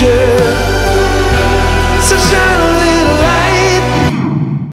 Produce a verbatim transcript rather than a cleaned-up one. Yeah.